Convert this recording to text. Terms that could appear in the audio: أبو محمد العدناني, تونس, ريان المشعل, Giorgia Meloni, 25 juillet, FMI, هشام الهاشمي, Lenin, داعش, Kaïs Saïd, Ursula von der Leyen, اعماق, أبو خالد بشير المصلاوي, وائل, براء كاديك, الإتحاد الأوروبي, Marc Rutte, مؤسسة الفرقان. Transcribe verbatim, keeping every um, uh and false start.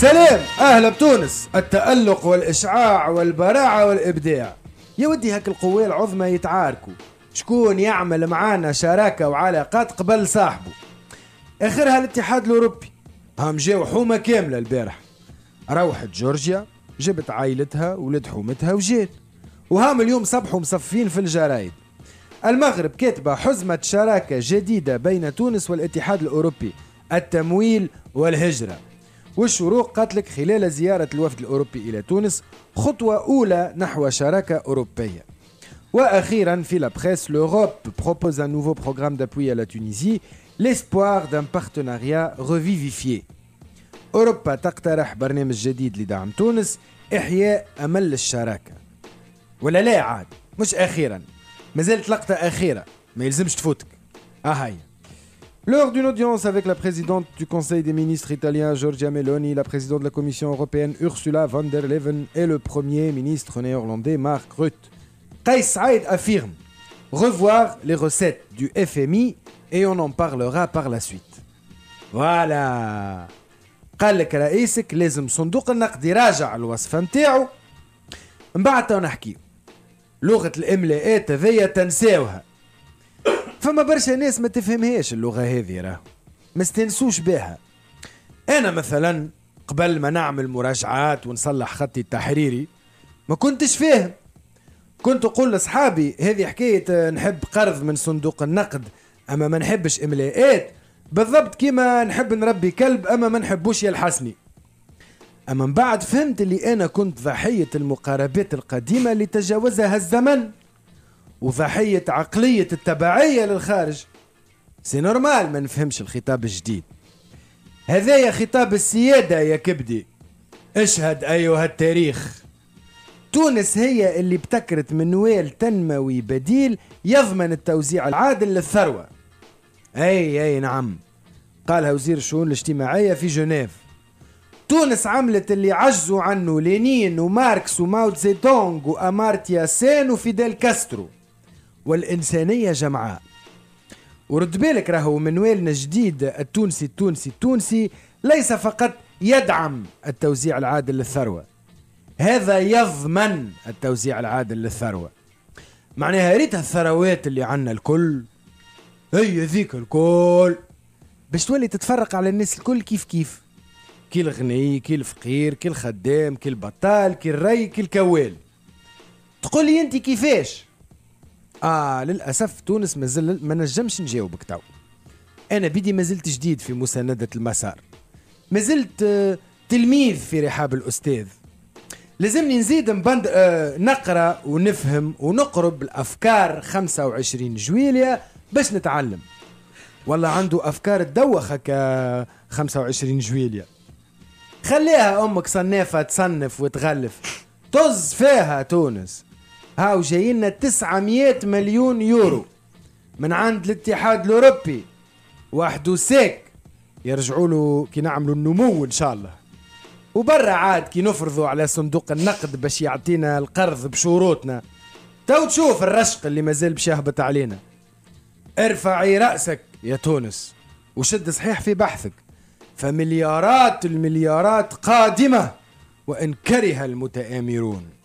سلام أهلا بتونس. التألق والإشعاع والبراعة والإبداع، يا ودي هاك القوى العظمى يتعاركوا، شكون يعمل معانا شراكة وعلاقات قبل صاحبه؟ آخرها الاتحاد الأوروبي، هم جاو حومة كاملة البارح. روحت جورجيا جبت عائلتها ولد حومتها وجات، وهم اليوم صبحوا مصفين في الجرايد. المغرب كاتبة حزمة شراكة جديدة بين تونس والاتحاد الأوروبي، التمويل والهجرة والشروق قتلك خلال زيارة الوفد الأوروبي إلى تونس، خطوة أولى نحو شراكة أوروبية. وأخيرا في لابخيس، لوروب propose un nouveau programme d'appui à la Tunisie، l'espoir d'un partenariat revivifié. أوروبا تقترح برنامج جديد لدعم تونس، إحياء أمل الشراكة. ولا لا عاد مش أخيرا، ما زالت لقطة أخيرة ما يلزمش تفوتك. أهاي. Lors d'une audience avec la présidente du Conseil des ministres italien Giorgia Meloni, la présidente de la Commission européenne Ursula von der Leyen et le premier ministre néerlandais Marc Rutte, Kaïs Saïd affirme revoir les recettes du F M I et on en parlera par la suite. Voilà. قال لك رئيسك لازم صندوق النقد يراجع الوصفة نتاعو، مبعتها ونحكيو. لغة الإملاءات هذيا تنساوها، فما برشا ناس ما تفهمهاش اللغة هذه، راهو ما استنسوش بها. أنا مثلا قبل ما نعمل مراجعات ونصلح خطي التحريري ما كنتش فاهم، كنت أقول لأصحابي هذه حكاية نحب قرض من صندوق النقد أما ما نحبش إملاءات، بالضبط كيما نحب نربي كلب أما ما نحبوش يلحسني. أما من بعد فهمت اللي أنا كنت ضحية المقاربات القديمة اللي تجاوزها الزمن، وضحية عقلية التبعية للخارج. سي نورمال ما نفهمش الخطاب الجديد، هذايا خطاب السيادة يا كبدي. اشهد أيها التاريخ، تونس هي اللي ابتكرت منوال تنموي بديل يضمن التوزيع العادل للثروة. أي أي نعم، قالها وزير الشؤون الاجتماعية في جنيف. تونس عملت اللي عجزوا عنه لينين وماركس وماو تزي دونغ وأمارتيا سين وفيديل كاسترو، والإنسانية جمعاء. ورد بالك راهو منوالنا الجديد التونسي التونسي التونسي ليس فقط يدعم التوزيع العادل للثروة، هذا يضمن التوزيع العادل للثروة. معناها ريتها الثروات اللي عنا الكل هي ذيك الكل باش تولي تتفرق على الناس الكل كيف كيف، كي الغني كي الفقير كي الخدام كي البطال كي الري كي الكوال. تقول لي انت كيفاش؟ اه للاسف تونس مازال ما نجمش نجاوبك تو. انا بيدي مازلت جديد في مساندة المسار، مازلت آه تلميذ في رحاب الاستاذ. لازمني نزيد نبند آه نقرا ونفهم ونقرب الافكار خمسة وعشرين جويليا باش نتعلم. والله عنده افكار تدوخ هكا خمسة وعشرين جويليا. خليها امك صنافه تصنف وتغلف، طز فيها تونس. هاو جايلنا تسعمية مليون يورو من عند الاتحاد الاوروبي، وحدو سيك يرجعوا له كي نعملوا النمو ان شاء الله. وبرا عاد كي نفرضوا على صندوق النقد باش يعطينا القرض بشروطنا، تو تشوف الرشق اللي مازال باش يهبط علينا. ارفعي راسك يا تونس وشد صحيح في بحثك، فمليارات المليارات قادمة وإن كره المتآمرون.